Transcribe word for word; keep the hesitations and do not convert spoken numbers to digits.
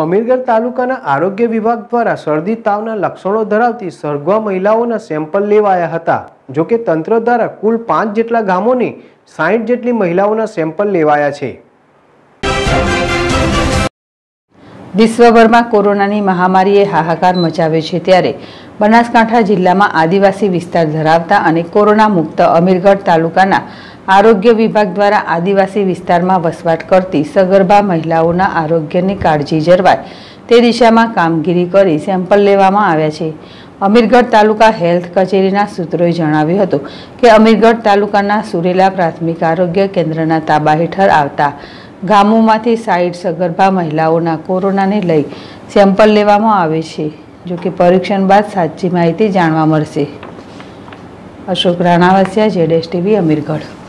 अमीरगढ़ तालुकाना आरोग्य विभाग द्वारा सर्दी तावना लक्षणों धरावती सर्गवा महिलाओं सैम्पल लेवाया हता। जो कि तंत्र द्वारा कुल पांच जेटला गामोनी साठ जेटली महिलाओं सैम्पल लेवाया छे। विश्वभर में कोरोना की महामारीए हाहाकार मचाव्यो छे त्यारे बनासकांठा जिला में आदिवासी विस्तार धरावता अने कोरोना मुक्त अमीरगढ़ तालुकाना आरोग्य विभाग द्वारा आदिवासी विस्तार में वसवाट करती सगर्भा महिलाओं आरोग्य की काळजी जरवाय दिशा में कामगीरी कर सैम्पल लेवामां आव्या छे। अमीरगढ़ तालुका हेल्थ कचेरीना सूत्रोए जणाव्युं हतुं के अमीरगढ़ तालुकाना सुरेला प्राथमिक आरोग्य केन्द्रना ताबा हेठळ आवता गामोमांथी साइड सगर्भा महिलाओं कोरोना ने लई सैम्पल लेवामां आवे छे। जो कि परीक्षण बाद साची माहिती जाणवा मळशे। अशोक राणावासिया, जेडएसटीवी, अमीरगढ़।